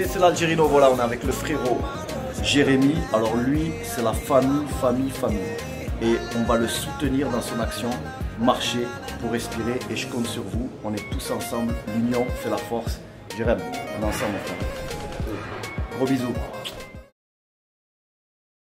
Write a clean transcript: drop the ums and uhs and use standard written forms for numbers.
DJ, c'est l'Algerino, voilà, on est avec le frérot Jérémy. Alors lui, c'est la famille. Et on va le soutenir dans son action, marcher pour respirer. Et je compte sur vous, on est tous ensemble, l'union fait la force. Jérémy, on est ensemble maintenant. Gros bisous.